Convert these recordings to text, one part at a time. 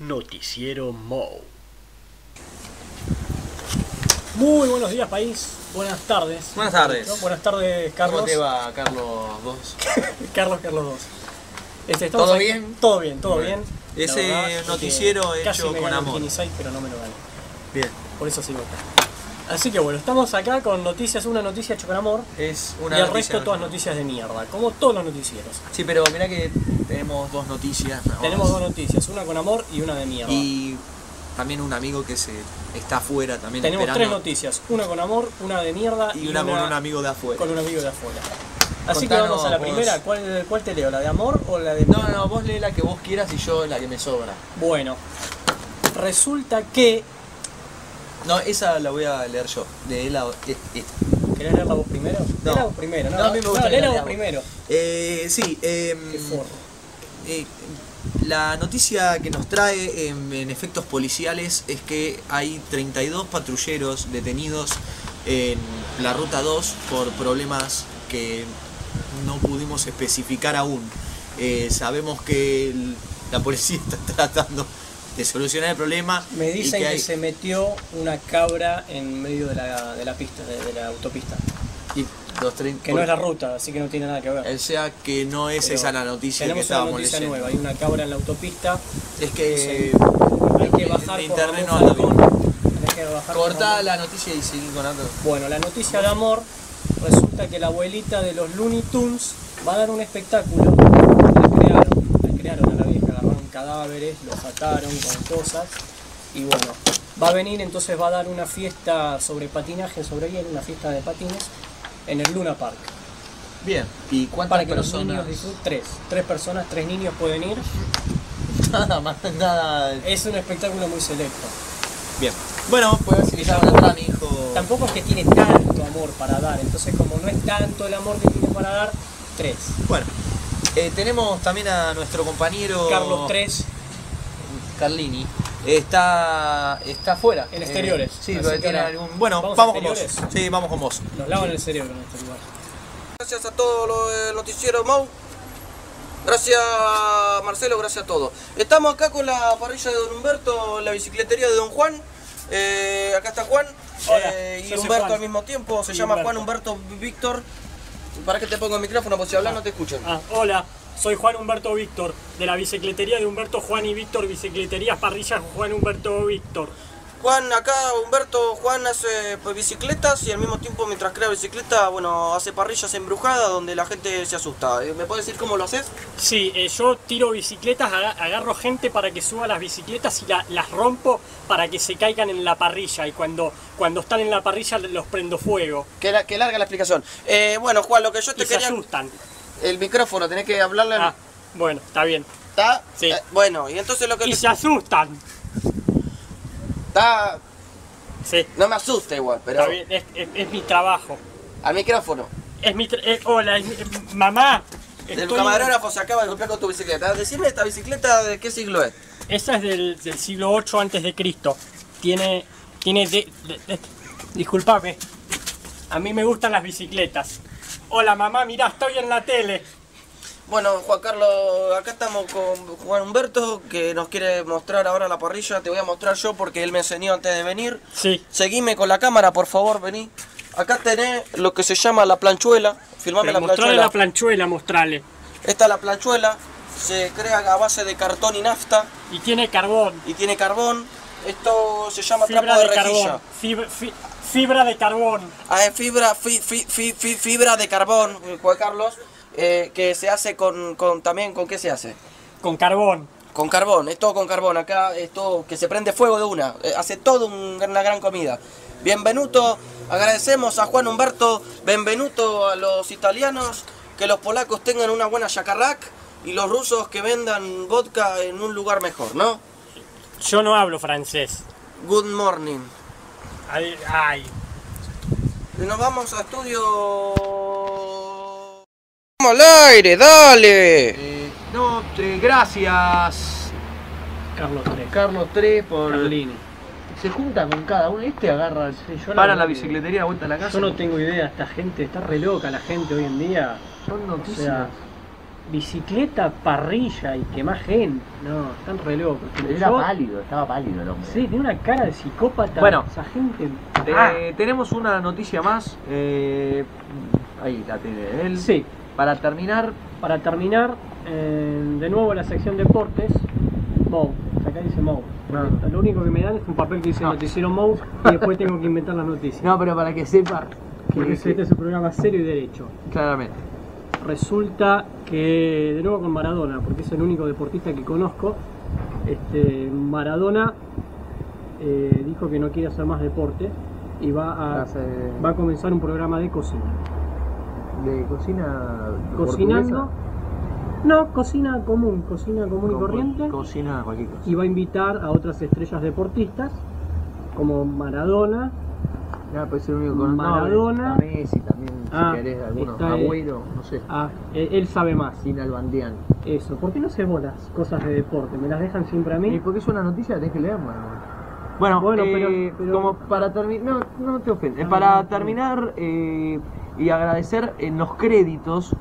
Noticiero Moe. Muy buenos días, país. Buenas tardes. Buenas tardes. ¿No? Buenas tardes, Carlos. ¿Cómo te va, Carlos 2? Carlos 2. ¿Todo aquí? Bien? Todo bien. Ese verdad, noticiero hecho con amor. Casi me gané, pero no me lo gané. Bien. Por eso sigo acá. Así que bueno, estamos acá con noticias, una noticia hecho con amor. Es una y el resto no, todas noticias de mierda, como todos los noticieros. Sí, pero mirá que tenemos dos noticias. No, tenemos dos noticias, una con amor y una de mierda. Y también un amigo que se está afuera también. Tenemos esperando. Tres noticias, una con amor, una de mierda y una con un amigo de afuera. Así que vamos a la primera. ¿Cuál te leo? ¿La de amor o la de mierda? No, vos lee la que vos quieras y yo la que me sobra. Bueno, resulta que... No, esa la voy a leer yo. ¿Querés leerla vos primero? No. Leerla vos primero, ¿no? No, a mí me gusta. No, leerla vos primero. Sí. La noticia que nos trae en efectos policiales es que hay 32 patrulleros detenidos en la Ruta 2 por problemas que no pudimos especificar aún. Sabemos que la policía está tratando de solucionar el problema. Me dicen que se metió una cabra en medio de la pista, de la autopista. Y los que no es la ruta, así que no tiene nada que ver. O sea que no es esa la noticia que estábamos leyendo. Nueva, hay una cabra en la autopista. Es que hay que bajar internet no anda bien. Cortá la noticia y seguí con algo. Bueno, la noticia de amor. Resulta que la abuelita de los Looney Tunes va a dar un espectáculo. La crearon a la vieja, agarraron cadáveres, los ataron con cosas y bueno, va a venir, entonces va a dar una fiesta sobre patinaje, sobre hielo, una fiesta de patines en el Luna Park. Bien, ¿y cuántas personas? Tres personas, tres niños pueden ir. Nada más, nada. Es un espectáculo muy selecto. Bien. Bueno, pues si a mi hijo. Tampoco es que tiene tanto amor para dar, entonces como no es tanto el amor que tiene para dar, tres. Bueno, tenemos también a nuestro compañero Carlos 3 Carlini. Está afuera. En exteriores. Sí, pero tiene algún... Bueno, vamos con vos. Sí, vamos con vos. Nos lavan el cerebro en este lugar. Gracias a todos los noticieros Moe. Gracias Marcelo, gracias a todos. Estamos acá con la parrilla de Don Humberto, la bicicletería de Don Juan. Acá está Juan. Hola, y Humberto Juan. Al mismo tiempo. Se llama Juan Humberto Victor. Para que te pongo el micrófono, porque si hablas no te escuchan. Hola, soy Juan Humberto Víctor, de la bicicletería de Humberto Juan y Víctor, bicicleterías parrillas Juan Humberto Víctor. Juan, acá Humberto Juan hace pues, bicicletas y al mismo tiempo mientras crea bicicleta, bueno, hace parrillas embrujadas donde la gente se asusta. ¿Me puedes decir cómo lo haces? Sí, yo tiro bicicletas, agarro gente para que suba las bicicletas y las rompo para que se caigan en la parrilla y cuando están en la parrilla los prendo fuego. Qué larga la explicación. Bueno, Juan, lo que yo te quería... se asustan. El micrófono, tenés que hablarle... bueno, está bien. ¿Está? Sí. Bueno, y entonces lo que... se asustan. Está... Sí. No me asusta igual, pero... Está bien, es mi trabajo. Al micrófono. Hola, mamá. El camarógrafo se acaba de golpear con tu bicicleta. Decime esta bicicleta de qué siglo es. Esa es del siglo 8 antes de Cristo. Disculpame. A mí me gustan las bicicletas. Hola mamá, mirá, estoy en la tele. Bueno, Juan Carlos, acá estamos con Juan Humberto, que nos quiere mostrar ahora la parrilla. Te voy a mostrar yo porque él me enseñó antes de venir. Sí. Seguime con la cámara, por favor, vení. Acá tenés lo que se llama la planchuela. Filmame la planchuela. Mostrale la planchuela, mostrale. Esta es la planchuela. Se crea a base de cartón y nafta. Y tiene carbón. Esto se llama fibra trapo de rejilla. Fibra de carbón. Ah, es fibra de carbón, Juan Carlos. Que se hace ¿con qué se hace? Con carbón. Con carbón, es todo con carbón, acá es todo, que se prende fuego de una, hace todo una gran comida. Bienvenuto, agradecemos a Juan Humberto, bienvenuto a los italianos, que los polacos tengan una buena shakarrak y los rusos que vendan vodka en un lugar mejor, ¿no? Yo no hablo francés. Good morning. Ay. Nos vamos a estudio... ¡Vamos al aire, dale! Gracias Carlos 3 por... Carlini. Se junta con cada uno, agarra... Sí, para la bicicletería, vuelta a la casa. Yo no tengo idea, esta gente, está re loca la gente hoy en día. Son noticias. O sea, bicicleta, parrilla y quemá gente. No, están re locos. Era pálido, estaba pálido el hombre. Sí, tiene una cara de psicópata. Bueno, esa gente. Tenemos una noticia más. Ahí la tiene él. Sí. Para terminar, de nuevo la sección deportes. Moe, acá dice Moe. No. Lo único que me dan es un papel que dice Noticiero Moe y después tengo que inventar las noticias. No, pero para que sepa que este es un programa serio y derecho. Claramente. Resulta que, de nuevo con Maradona, porque es el único deportista que conozco, Maradona dijo que no quiere hacer más deporte y va a comenzar un programa de cocina. ¿De cocina cocinando? No, cocina común y corriente. Cocina cualquier cosa. Y va a invitar a otras estrellas deportistas, como Maradona. Claro, pues el único con Maradona, a Messi también, si querés, algunos, Agüero, no sé. Él sabe más. Sin Albandián. Eso, ¿por qué no sé vos las cosas de deporte? ¿Me las dejan siempre a mí? ¿Y por qué es una noticia que tenés que leer, Maradona? Bueno, pero como para terminar, no te ofendes, para terminar y agradecer en los créditos,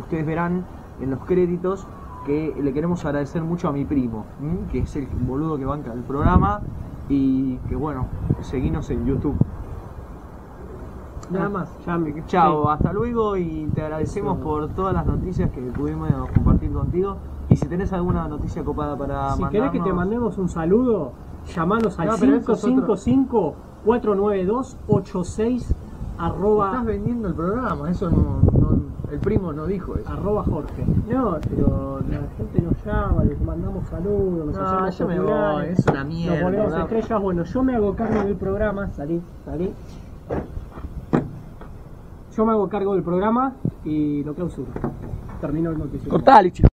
ustedes verán en los créditos que le queremos agradecer mucho a mi primo, que es el boludo que banca el programa y que bueno, seguinos en YouTube. Nada más. Chao, sí. Hasta luego y te agradecemos por todas las noticias que pudimos compartir contigo. Y si tenés alguna noticia copada para mandarnos... Si querés que te mandemos un saludo, llamanos al 555-492-86 @... Estás vendiendo el programa, eso no, el primo no dijo eso. @Jorge. No, pero la gente nos llama, les mandamos saludos, nos hacemos... yo me voy, es una mierda. Nos ponemos estrellas, bueno, yo me hago cargo del programa, salí. Yo me hago cargo del programa y lo clausuro. Termino el noticiero. Cortale, chico.